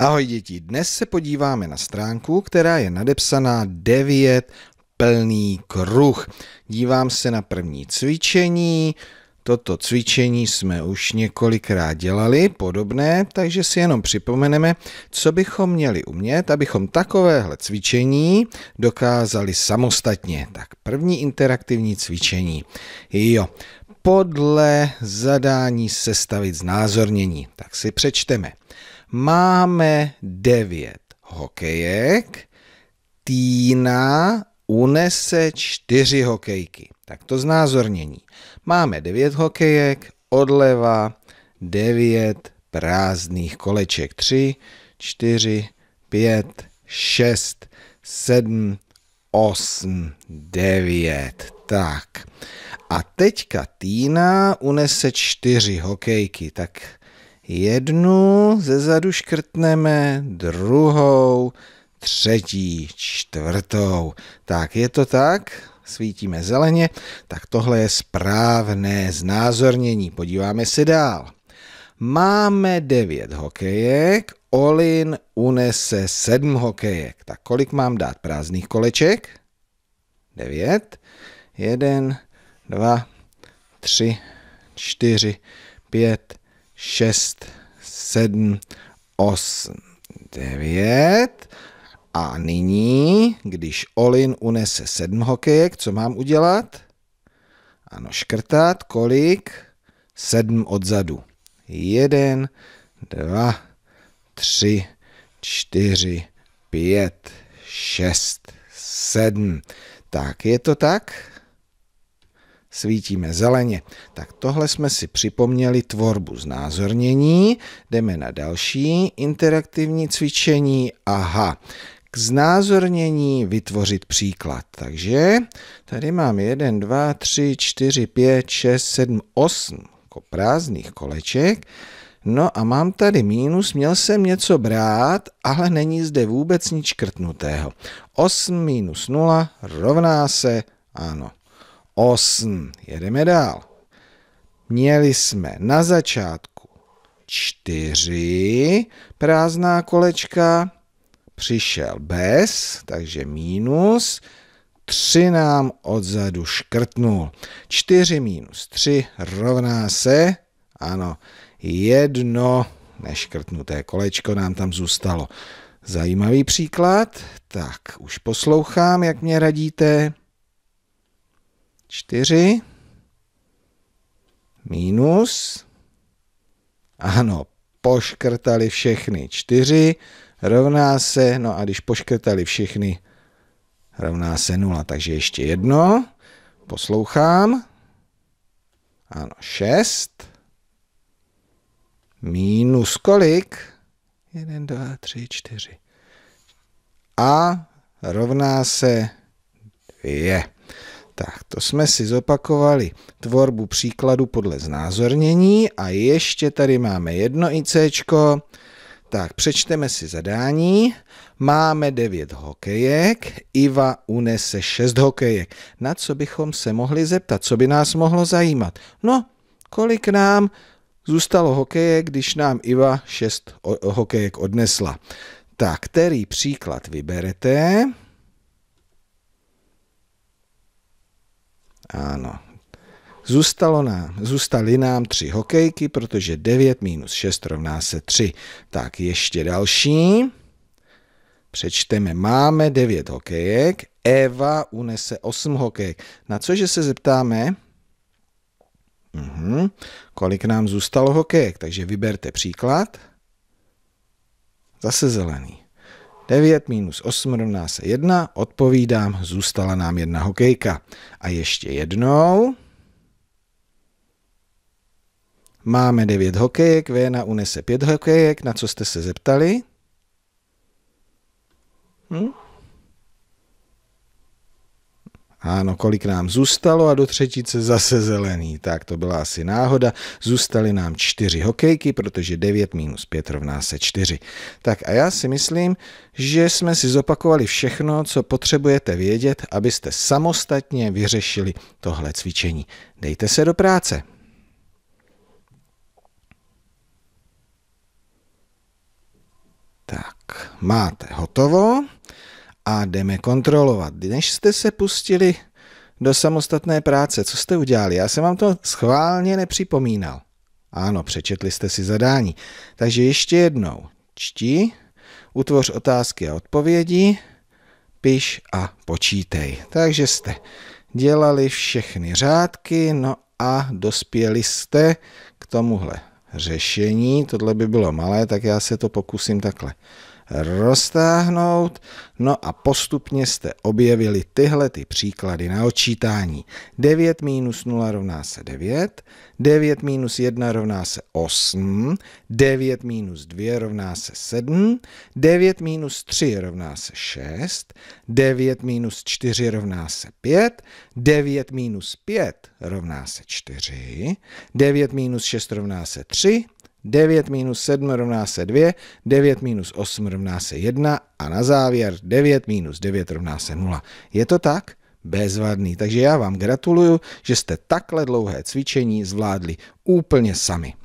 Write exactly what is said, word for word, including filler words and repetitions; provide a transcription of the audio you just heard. Ahoj děti, dnes se podíváme na stránku, která je nadepsaná devět plný kruh. Dívám se na první cvičení. Toto cvičení jsme už několikrát dělali, podobné, takže si jenom připomeneme, co bychom měli umět, abychom takovéhle cvičení dokázali samostatně. Tak první interaktivní cvičení. Jo, podle zadání sestavit znázornění. Tak si přečteme. Máme devět hokejek, Týna unese čtyři hokejky. Tak to znázornění. Máme devět hokejek, odleva devět prázdných koleček. tři, čtyři, pět, šest, sedm, osm, devět. Tak. A teďka Týna unese čtyři hokejky. Tak jednu ze zadu škrtneme, druhou, třetí, čtvrtou. Tak, je to tak? Svítíme zeleně. Tak tohle je správné znázornění. Podíváme se dál. Máme devět hokejek, Olin unese sedm hokejek. Tak kolik mám dát prázdných koleček? devět. jedna, dva, tři, čtyři, pět, šest, sedm, osm, devět. A nyní, když Olin unese sedm hokejek, co mám udělat? Ano, škrtat. Kolik? sedm odzadu. jedna, dva, tři, čtyři, pět, šest, sedm. Tak, je to tak? Svítíme zeleně. Tak tohle jsme si připomněli tvorbu znázornění. Jdeme na další interaktivní cvičení. Aha, k znázornění vytvořit příklad. Takže tady mám jedna, dva, tři, čtyři, pět, šest, sedm, osm prázdných koleček. No a mám tady mínus, měl jsem něco brát, ale není zde vůbec nic škrtnutého. osm minus nula rovná se, ano, osm. Jedeme dál. Měli jsme na začátku čtyři prázdná kolečka, přišel bez, takže mínus, tři nám odzadu škrtnul. čtyři minus tři rovná se, ano, jedno neškrtnuté kolečko nám tam zůstalo. Zajímavý příklad, tak už poslouchám, jak mě radíte. čtyři minus, ano, poškrtali všechny čtyři, rovná se, no a když poškrtali všechny, rovná se nula, takže ještě jedno, poslouchám, ano, šest, minus kolik, jedna, dva, tři, čtyři, a rovná se dvě. Tak, to jsme si zopakovali tvorbu příkladu podle znázornění a ještě tady máme jedno ICčko. Tak, přečteme si zadání. Máme devět hokejek, Iva unese šest hokejek. Na co bychom se mohli zeptat? Co by nás mohlo zajímat? No, kolik nám zůstalo hokejek, když nám Iva šest hokejek odnesla? Tak, který příklad vyberete? Ano, Zůstalo nám, zůstaly nám tři hokejky, protože devět minus šest rovná se tři. Tak ještě další. Přečteme, máme devět hokejek, Eva unese osm hokejek. Na cože se zeptáme? Uhum. Kolik nám zůstalo hokejek, takže vyberte příklad. Zase zelený. devět minus osm rovná se jedna, odpovídám, zůstala nám jedna hokejka. A ještě jednou. Máme devět hokejek, Véna unese pět hokejek, na co jste se zeptali? Hm? Ano, kolik nám zůstalo a do třetice zase zelený. Tak to byla asi náhoda. Zůstaly nám čtyři hokejky, protože devět minus pět rovná se čtyři. Tak a já si myslím, že jsme si zopakovali všechno, co potřebujete vědět, abyste samostatně vyřešili tohle cvičení. Dejte se do práce. máte hotovo a jdeme kontrolovat. Než jste se pustili do samostatné práce, co jste udělali? Já jsem vám to schválně nepřipomínal. Ano, přečetli jste si zadání. Takže ještě jednou. Čti, utvoř otázky a odpovědi, piš a počítej. Takže jste dělali všechny řádky, no a dospěli jste k tomuhle řešení. Tohle by bylo malé, tak já se to pokusím takhle roztáhnout. No a postupně jste objevili tyhle ty příklady na odčítání. devět minus nula rovná se devět, devět minus jedna rovná se osm, devět minus dva rovná se sedm, devět minus tři rovná se šest, devět minus čtyři rovná se pět, devět minus pět rovná se čtyři, devět minus šest rovná se tři, devět minus sedm rovná se dva, devět minus osm rovná se jedna a na závěr devět minus devět rovná se nula. Je to tak? Bezvadný. Takže já vám gratuluju, že jste takhle dlouhé cvičení zvládli úplně sami.